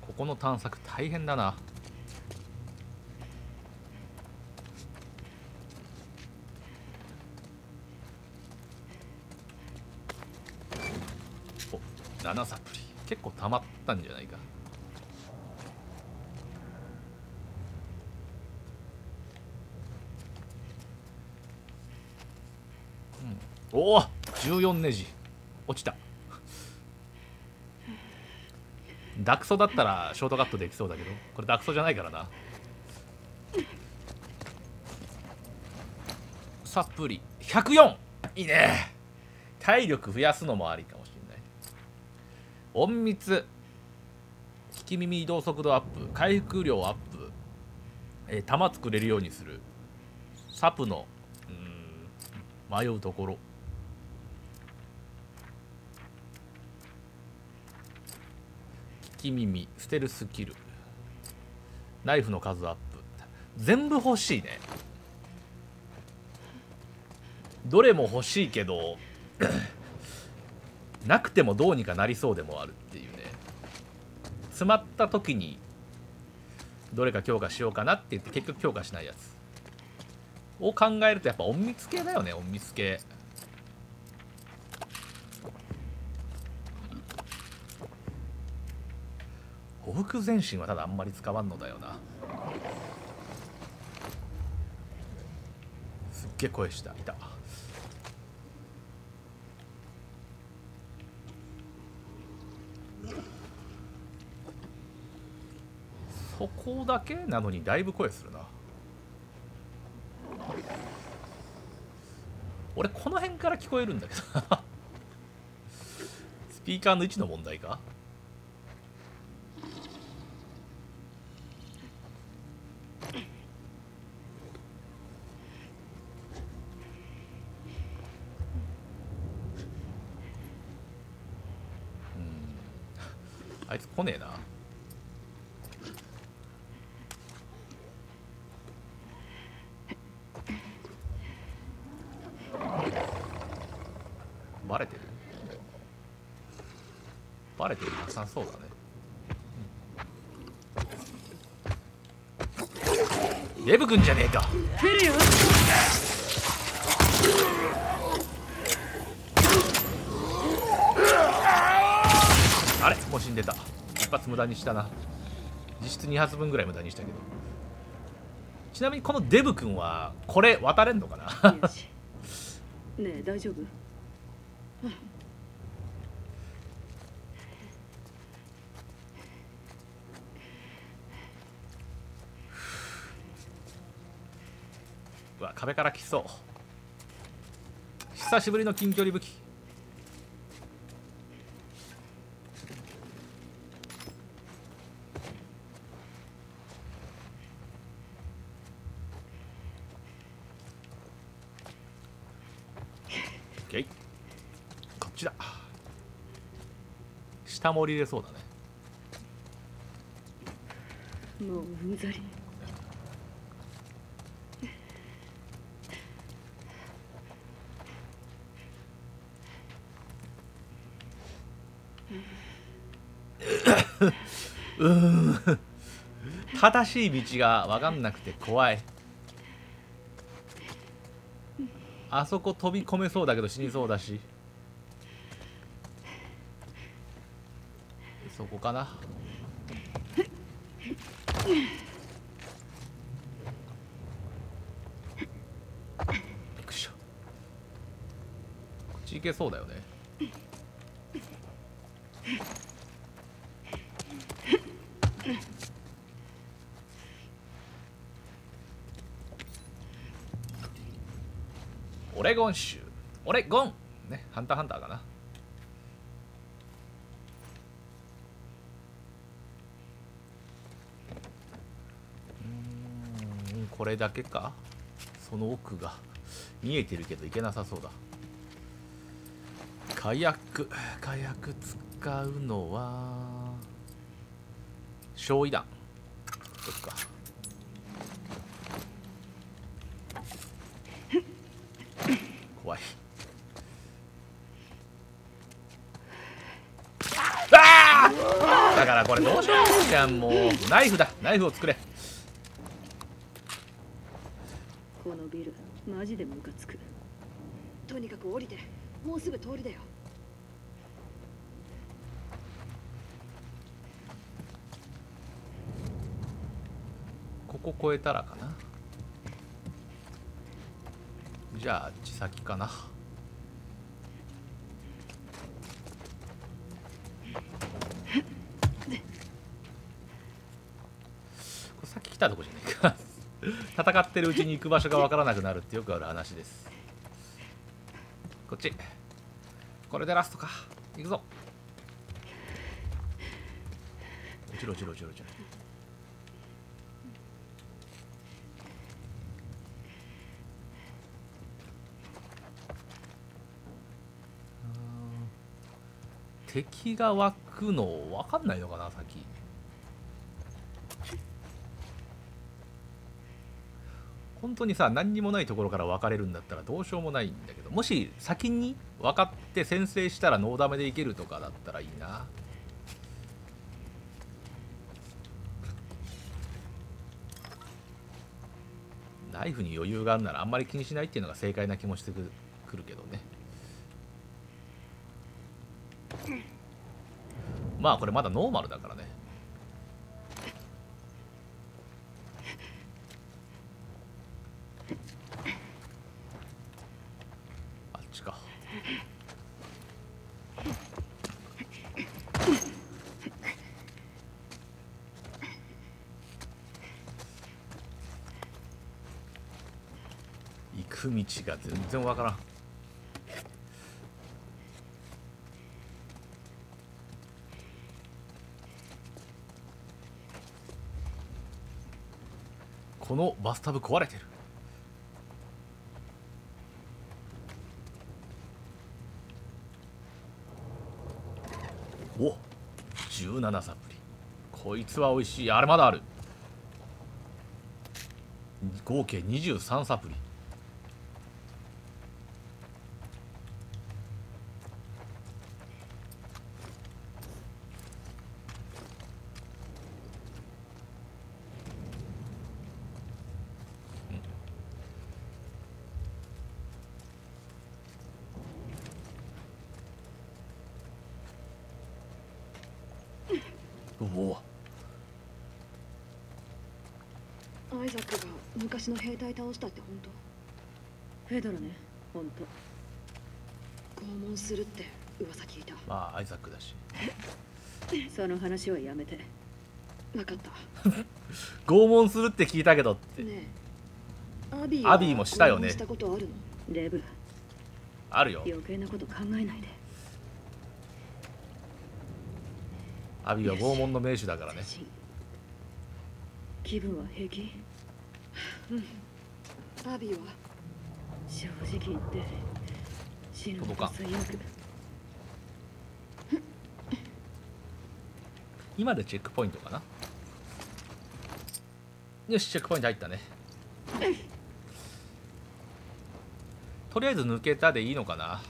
ここの探索大変だな。お、7サプリ結構たまったんじゃないか。おお、14ネジ落ちた。ダクソだったらショートカットできそうだけど、これダクソじゃないからな。サプリ104、いいね。体力増やすのもありかもしれない。隠密、聞き耳移動速度アップ、回復量アップ、弾作れるようにする。サプの迷うところ。聞き耳、ステルスキル、ナイフの数アップ、全部欲しいね。どれも欲しいけどなくてもどうにかなりそうでもあるっていうね。詰まった時にどれか強化しようかなって言って結局強化しないやつを考えると、やっぱ隠密系だよね。隠密系歩幅前進はただあんまり使わんのだよな。すっげえ声した。いた。そこだけなのにだいぶ声するな。俺この辺から聞こえるんだけどスピーカーの位置の問題か。あいつ来ねえな。バレてる？バレてなさそうだね。デブくんじゃねえか。来るよ。あれ、もう死んでた。一発無駄にしたな。実質2発分ぐらい無駄にしたけど。ちなみにこのデブ君はこれ渡れんのかなねえ、大丈夫？うわ、壁から来そう。久しぶりの近距離武器。下も降りれそうだね。もううんざり。正しい道が分かんなくて怖い。あそこ飛び込めそうだけど死にそうだし。そこかな。びっくりした。こっち行けそうだよね。オレゴン州、オレゴンね、ハンターハンターかな。これだけか。その奥が見えてるけど行けなさそうだ。火薬、火薬使うのは焼夷弾。そっか。からこれどうしようじゃん。もうナイフだ、ナイフを作れ。このビルマジでムカつく。とにかく降りて、もうすぐ通りだよ。ここ越えたらかな。じゃああっち先かな。さっき来たとこじゃないか。戦ってるうちに行く場所が分からなくなるってよくある話です。こっち、これでラストか。行くぞ。落ちろ落ちろ落ちろ落ちろ。敵が湧くの分かんないのかな。先本当にさ、何にもないところから分かれるんだったらどうしようもないんだけど、もし先に分かって先制したらノーダメでいけるとかだったらいいな。ナイフに余裕があるならあんまり気にしないっていうのが正解な気もしてくるけどね。まあこれまだノーマルだからね。あっちか。行く道が全然わからん。このバスタブ壊れてる。おっ、17サプリ。こいつはおいしい。あれまだある。合計23サプリ。アイザックが昔の兵隊倒したって本当？フェドラね、本当。拷問するって噂聞いた。まあアイザックだし。その話はやめて。分かった。拷問するって聞いたけどって。ねえ、アビーもしたよね。したことあるの？レブ。あるよ。余計なこと考えないで。アビーは拷問の名手だからね。気分は平気？うん。アビーは正直言って死ぬこと最悪。今でチェックポイントかな。よし、チェックポイント入ったね。とりあえず抜けたでいいのかな。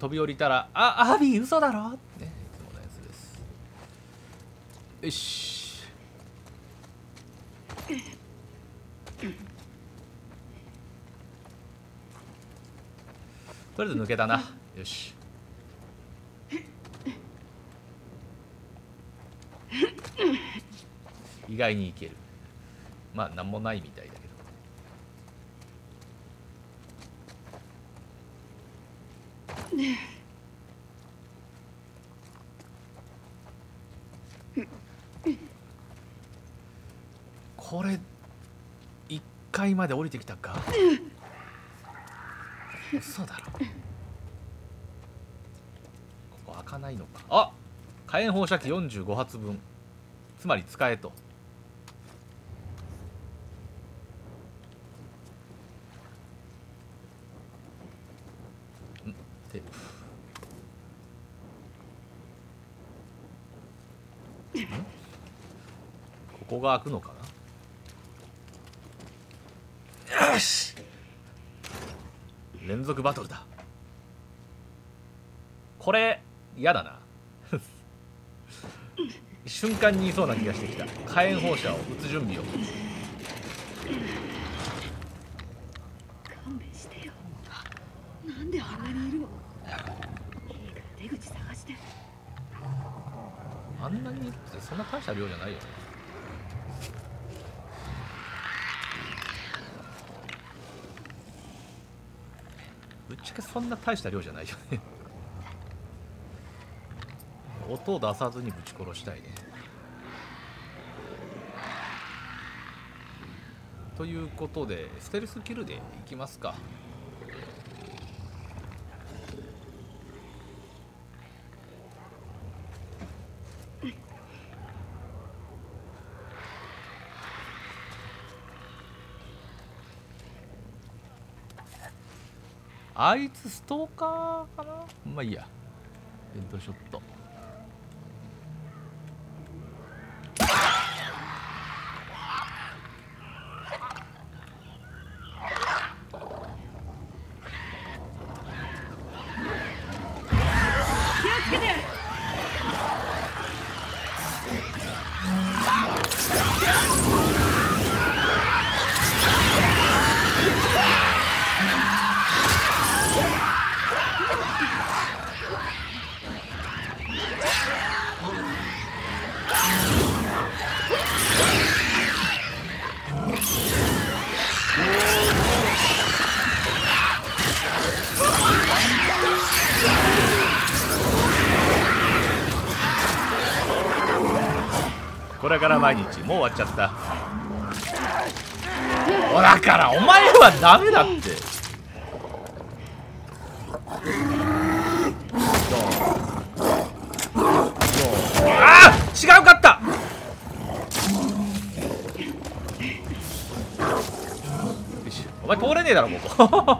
飛び降りたら、あ、アビー嘘だろってね、いつものやつです。よし、とりあえず抜けたな。よし、意外にいける。まあ何もないみたいだけど。これ1階まで降りてきたか。嘘だろ。ここ開かないのか。あ、火炎放射器45発分、つまり使えと。ここが開くのかな。連続バトルだ。これ嫌だな瞬間にいそうな気がしてきた。火炎放射を撃つ準備を。勘弁してよ。なんであんなにいるの。いいから出口探して。あんなにいるってそんな大した量じゃないよね。ぶっちゃけそんな大した量じゃないよね音を出さずにぶち殺したいね。ということでステルスキルでいきますか。あいつストーカーかな。まあいいや。ヘッドショット。これから毎日もう終わっちゃった。だからお前はダメだって。ああ違うかった。お前通れねえだろここ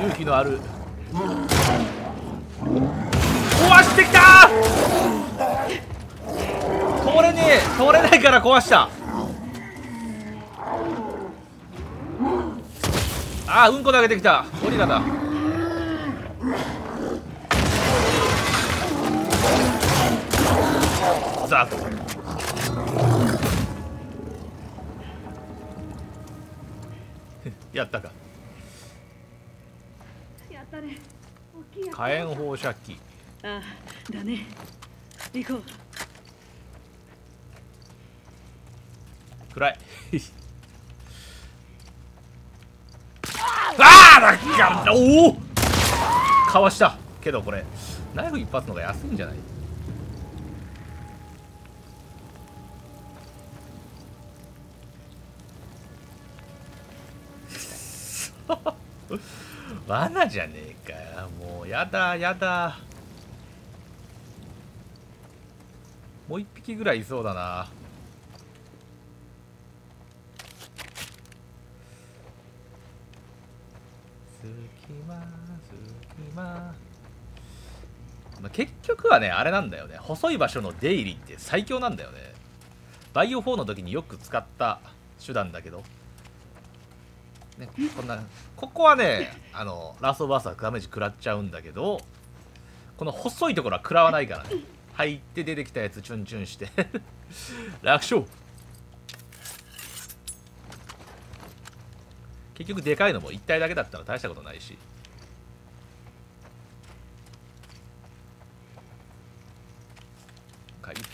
勇気のある壊してきた。通れねえ。通れないから壊した。あーうんこ投げてきた。ゴリラだ。ザッとやったか。火炎放射器。ああだね。行こう。暗いああーだからおおかわしたけどこれナイフ一発の方が安いんじゃない。罠じゃねえかよ。もうやだやだ。もう一匹ぐらいいそうだな。隙間隙間、結局はねあれなんだよね。細い場所の出入りって最強なんだよね。バイオ4の時によく使った手段だけどね、こんなここはねラストバースはダメージ食らっちゃうんだけど、この細いところは食らわないからね。入って出てきたやつチュンチュンして楽勝。結局でかいのも1体だけだったら大したことないし。回復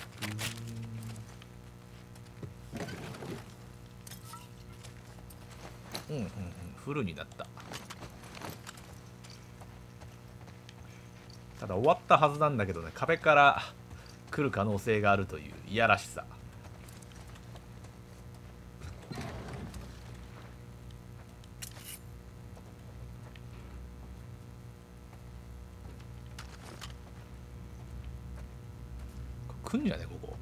フルになった。ただ終わったはずなんだけどね。壁から来る可能性があるといういやらしさ。来んじゃねここ。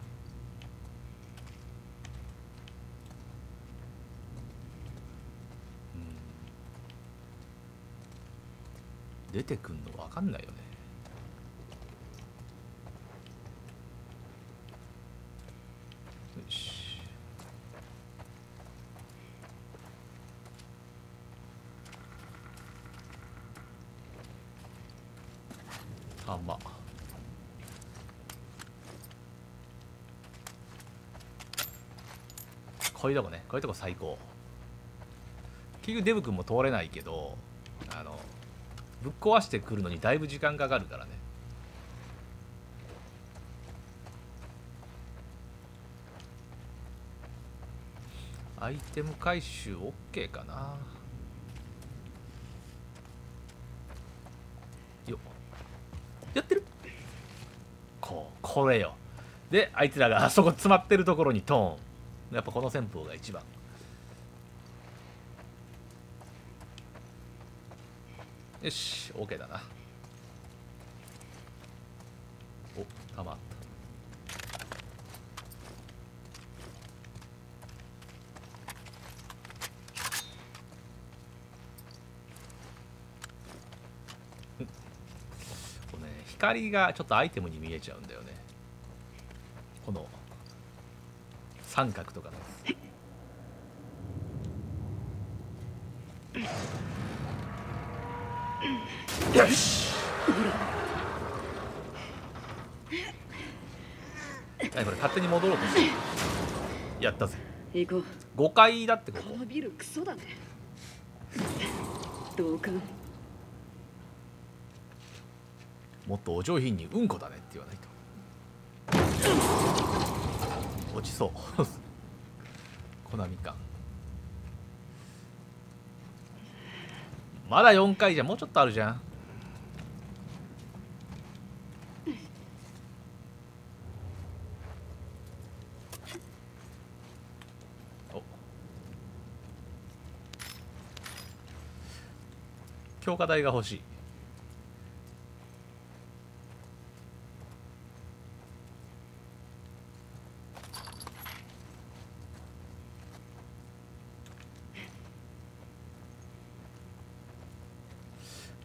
出てくんの分かんないよね。ハンマー。こういうとこね、こういうとこ最高。結局デブ君も通れないけど、ぶっ壊してくるのにだいぶ時間かかるからね。アイテム回収 OK かな。よっ、やってる。これよ。であいつらがあそこ詰まってるところにトーン。やっぱこの戦法が一番。よし、 OK だな。お、弾あった。光がちょっとアイテムに見えちゃうんだよね、この三角とかの。よし、何これ、勝手に戻ろうとしてやったぜ。行こう。5階だって。こここのビルクソだね。同感。もっとお上品にうんこだねって言わないと落ちそうコナミか。まだ4回じゃん。もうちょっとあるじゃん。お、強化台が欲しい。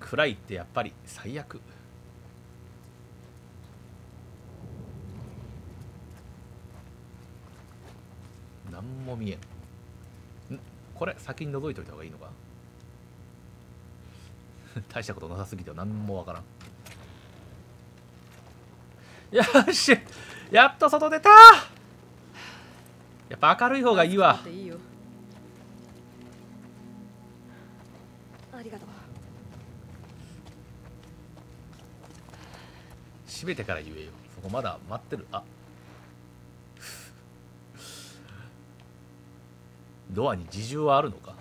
暗いってやっぱり最悪。何も見えん。ん、これ先に覗いといた方がいいのか大したことなさすぎて何もわからん。よし、やっと外出た。やっぱ明るい方がいいわ。ありがとう。閉めてから言えよ。そこまだ待ってる。あドアに自重はあるのか。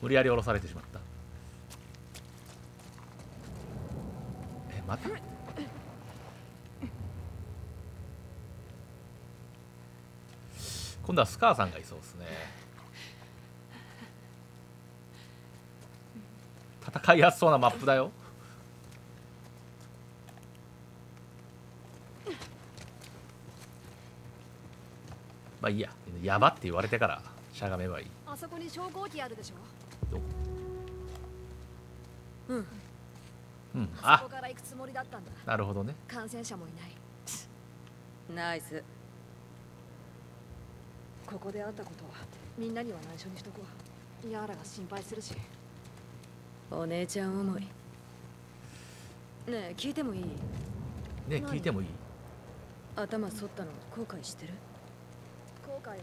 無理やり下ろされてしまった。え、また今度はスカーさんがいそうですね。戦いやすそうなマップだよ。まあいいや、山って言われてからしゃがめばいい。あそこに昇降機あるでしょ。うんうん、あそこから行くつもりだったんだ。なるほどね。感染者もいない。ナイス。ここで会ったことはみんなには内緒にしとこう。ヤーラが心配するし。お姉ちゃん思い。ねえ、聞いてもいい？ねえ、聞いてもいい？頭剃ったの後悔してる？後悔は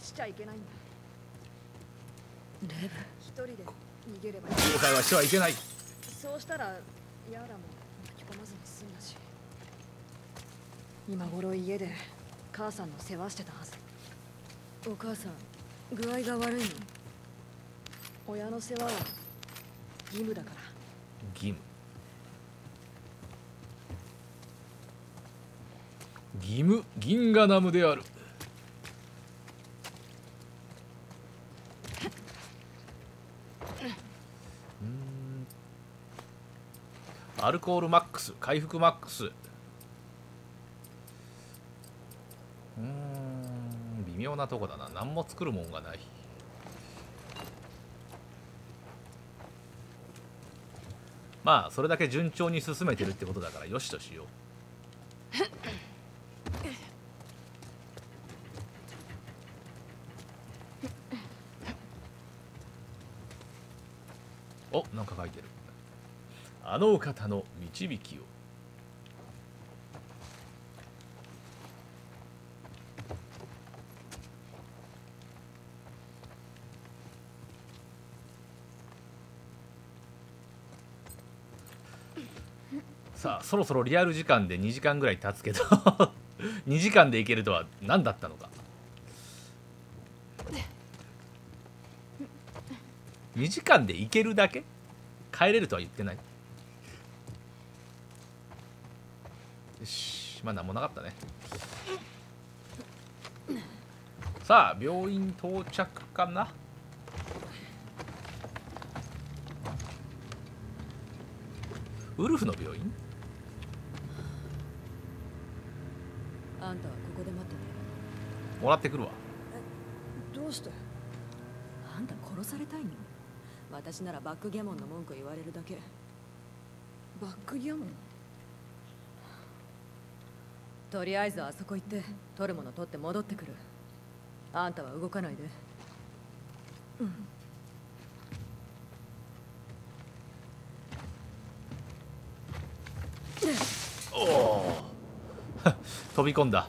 しちゃいけないんだ。レブ、一人で逃げればいい。後悔はしてはいけない。そうしたらヤーラも巻き込まずに済んだし。今頃家で母さんの世話してたはず。お母さん、具合が悪いの？親の世話は義務だから。義務。義務、銀河ナムである。アルコールマックス、回復マックス。微妙なとこだな。何も作るもんがない。まあそれだけ順調に進めてるってことだからよしとしよう。あのお方の導きを。さあそろそろリアル時間で2時間ぐらい経つけど2時間でいけるとは何だったのか。2時間で行けるだけ？帰れるとは言ってない。よし、まあ何もなかったね。さあ病院到着かな。ウルフの病院？あんたはここで待ってて。もらってくるわ。どうして？あんた殺されたいの？私ならバックギャモンの文句言われるだけ。バックギャモン？とりあえずあそこ行って取るもの取って戻ってくる。あんたは動かないで。うん。おお飛び込んだ。